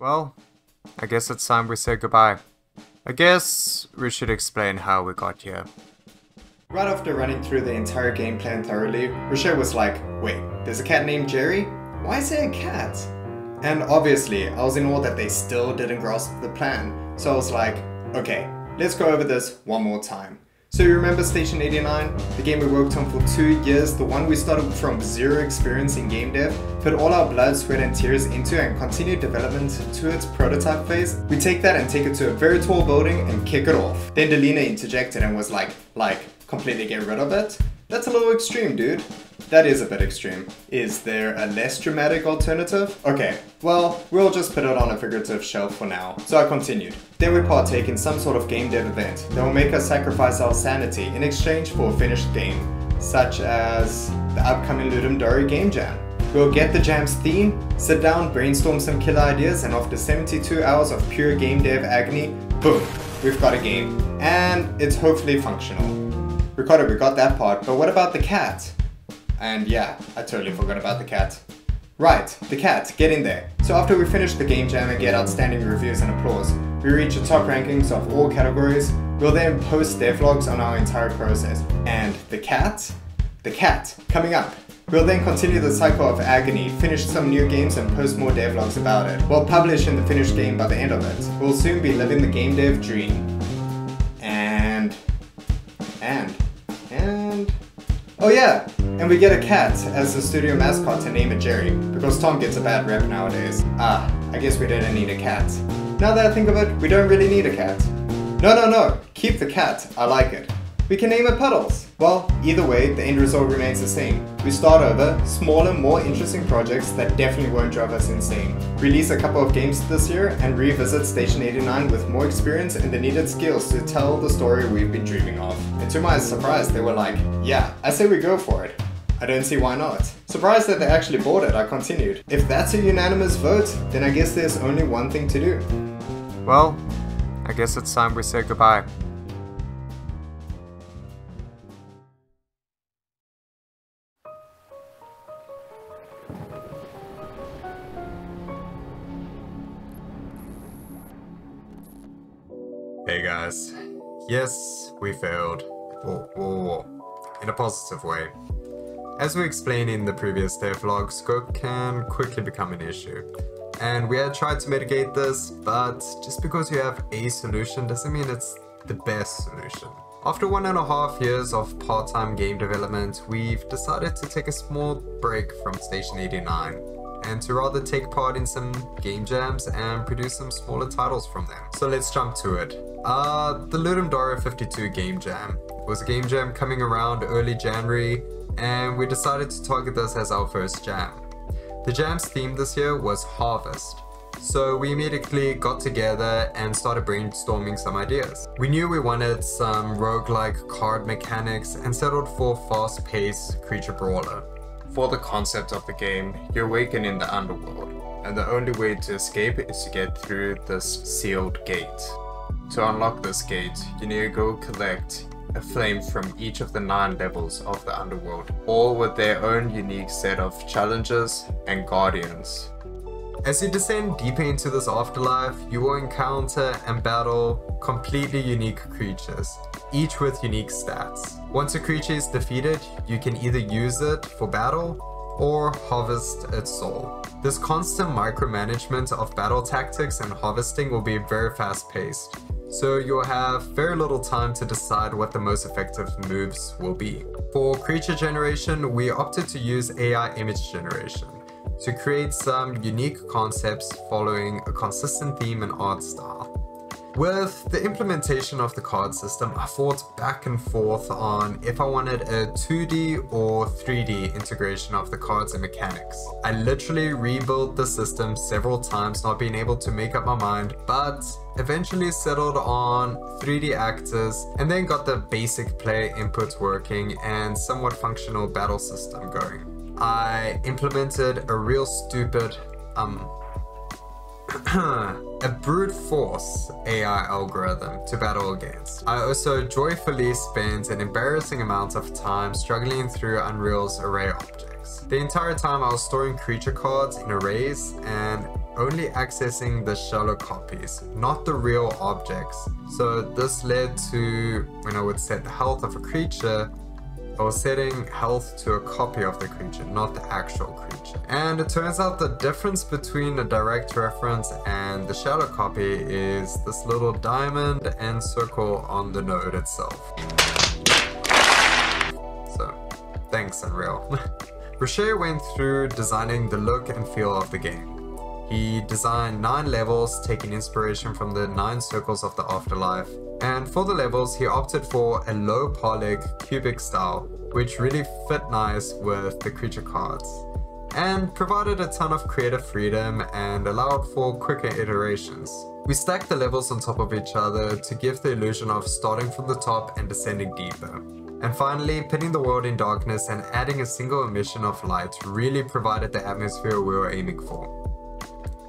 Well, I guess it's time we say goodbye. I guess we should explain how we got here. Right after running through the entire game plan thoroughly, Rochelle was like, wait, there's a cat named Jerry? Why is there a cat? And obviously, I was in awe that they still didn't grasp the plan, so I was like, okay, let's go over this one more time. So you remember Station 89, the game we worked on for 2 years, the one we started from zero experience in game dev, put all our blood, sweat and tears into and continued development to its prototype phase. We take that and take it to a very tall building and kick it off. Then Delina interjected and was like, completely get rid of it? That's a little extreme, dude. That is a bit extreme. Is there a less dramatic alternative? Okay, well, we'll just put it on a figurative shelf for now. So I continued. Then we partake in some sort of game dev event that will make us sacrifice our sanity in exchange for a finished game, such as the upcoming Ludum Dare game jam. We'll get the jam's theme, sit down, brainstorm some killer ideas, and after 72 hours of pure game dev agony, boom, we've got a game, and it's hopefully functional. Ricardo, we got that part, but what about the cat? And yeah, I totally forgot about the cat. Right, the cat, get in there. So after we finish the game jam and get outstanding reviews and applause, we reach the top rankings of all categories. We'll then post devlogs on our entire process. And the cat, coming up. We'll then continue the cycle of agony, finish some new games and post more devlogs about it. We'll publish in the finished game by the end of it. We'll soon be living the game dev dream. And... oh yeah! And we get a cat as the studio mascot and name it Jerry, because Tom gets a bad rep nowadays. Ah, I guess we didn't need a cat. Now that I think of it, we don't really need a cat. No, keep the cat, I like it. We can name it Puddles. Well, either way, the end result remains the same. We start over, smaller, more interesting projects that definitely won't drive us insane. Release a couple of games this year and revisit Station 89 with more experience and the needed skills to tell the story we've been dreaming of. And to my surprise, they were like, yeah, I say we go for it. I don't see why not. Surprised that they actually bought it, I continued. If that's a unanimous vote, then I guess there's only one thing to do. Well, I guess it's time we say goodbye. Hey guys. Yes, we failed. Or in a positive way. As we explained in the previous devlog, scope can quickly become an issue. And we had tried to mitigate this, but just because you have a solution doesn't mean it's the best solution. After 1.5 years of part-time game development, we've decided to take a small break from Station 89. And to rather take part in some game jams and produce some smaller titles from them. So let's jump to it. The Ludum Dare 52 game jam was a game jam coming around early January, and we decided to target this as our first jam. The jam's theme this year was Harvest, so we immediately got together and started brainstorming some ideas. We knew we wanted some roguelike card mechanics and settled for fast-paced creature brawler. For the concept of the game, you awaken in the underworld, and the only way to escape is to get through this sealed gate. To unlock this gate, you need to go collect a flame from each of the 9 levels of the underworld, all with their own unique set of challenges and guardians. As you descend deeper into this afterlife, you will encounter and battle completely unique creatures, each with unique stats. Once a creature is defeated, you can either use it for battle or harvest its soul. This constant micromanagement of battle tactics and harvesting will be very fast-paced, so you'll have very little time to decide what the most effective moves will be. For creature generation, we opted to use AI image generation to create some unique concepts following a consistent theme and art style. With the implementation of the card system, I fought back and forth on if I wanted a 2D or 3D integration of the cards and mechanics. I literally rebuilt the system several times, not being able to make up my mind, but eventually settled on 3D actors and then got the basic player inputs working and somewhat functional battle system going. I implemented a real stupid, a brute force AI algorithm to battle against. I also joyfully spent an embarrassing amount of time struggling through Unreal's array objects. The entire time I was storing creature cards in arrays and only accessing the shallow copies, not the real objects. So this led to, when I would set the health of a creature, I was setting health to a copy of the creature, not the actual creature. And it turns out the difference between a direct reference and the shadow copy is this little diamond and circle on the node itself. So, thanks Unreal. Rocher went through designing the look and feel of the game. He designed 9 levels, taking inspiration from the 9 circles of the afterlife. And for the levels, he opted for a low poly cubic style, which really fit nice with the creature cards, and provided a ton of creative freedom and allowed for quicker iterations. We stacked the levels on top of each other to give the illusion of starting from the top and descending deeper. And finally, pinning the world in darkness and adding a single emission of light really provided the atmosphere we were aiming for.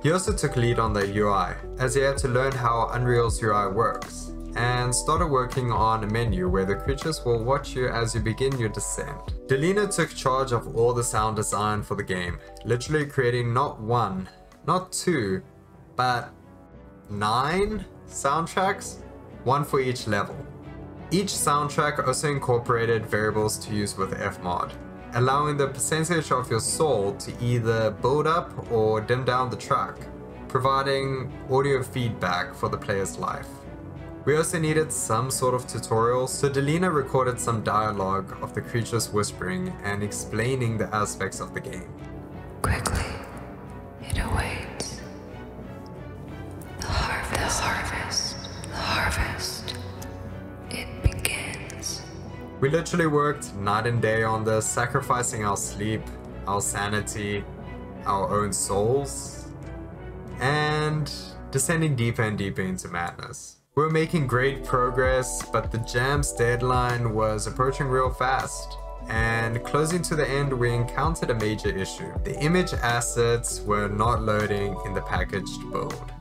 He also took lead on the UI, as he had to learn how Unreal's UI works, and started working on a menu where the creatures will watch you as you begin your descent. Delina took charge of all the sound design for the game, literally creating not 1, not 2, but 9 soundtracks, one for each level. Each soundtrack also incorporated variables to use with Fmod, allowing the percentage of your soul to either build up or dim down the track, providing audio feedback for the player's life. We also needed some sort of tutorial, so Delina recorded some dialogue of the creatures whispering and explaining the aspects of the game. Quickly, it awaits. The harvest. The harvest. The harvest. It begins. We literally worked night and day on this, sacrificing our sleep, our sanity, our own souls, and descending deeper and deeper into madness. We were making great progress, but the jam's deadline was approaching real fast, and closing to the end we encountered a major issue. The image assets were not loading in the packaged build.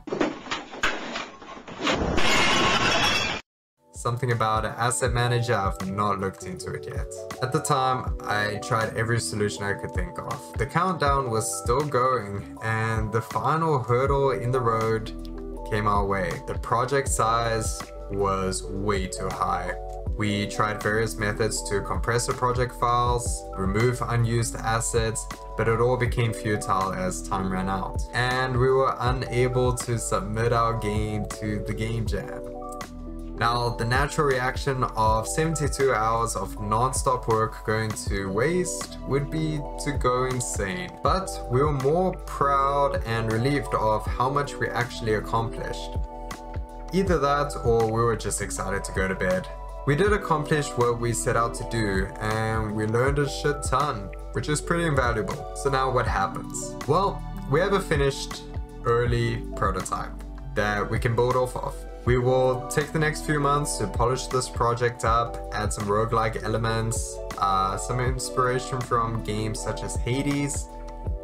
Something about an asset manager, I've not looked into it yet. At the time, I tried every solution I could think of. The countdown was still going, and the final hurdle in the road came our way. The project size was way too high. We tried various methods to compress the project files, remove unused assets, but it all became futile as time ran out. And we were unable to submit our game to the game jam. Now, the natural reaction of 72 hours of non-stop work going to waste would be to go insane. But we were more proud and relieved of how much we actually accomplished. Either that or we were just excited to go to bed. We did accomplish what we set out to do, and we learned a shit ton, which is pretty invaluable. So now what happens? Well, we have a finished early prototype that we can build off of. We will take the next few months to polish this project up, add some roguelike elements, some inspiration from games such as Hades,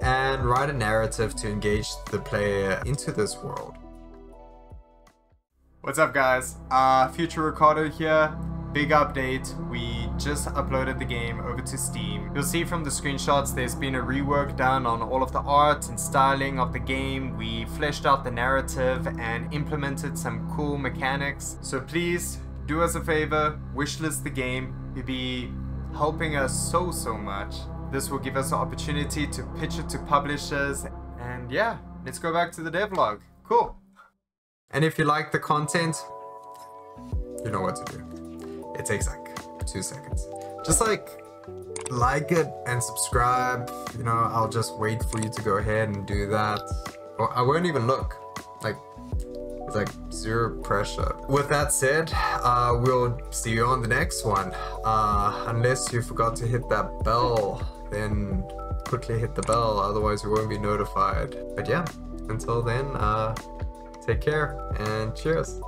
and write a narrative to engage the player into this world. What's up guys, Future Ricardo here. Big update, we just uploaded the game over to Steam. You'll see from the screenshots there's been a rework done on all of the art and styling of the game. We fleshed out the narrative and implemented some cool mechanics. So please, do us a favor, wishlist the game. You'll be helping us so much. This will give us an opportunity to pitch it to publishers. And yeah, let's go back to the devlog. Cool. And if you like the content, you know what to do. It takes like 2 seconds. Just like it and subscribe. You know, I'll just wait for you to go ahead and do that. Or I won't even look. It's like zero pressure. With that said, we'll see you on the next one. Unless you forgot to hit that bell, then quickly hit the bell. Otherwise you won't be notified. But yeah, until then, take care and cheers.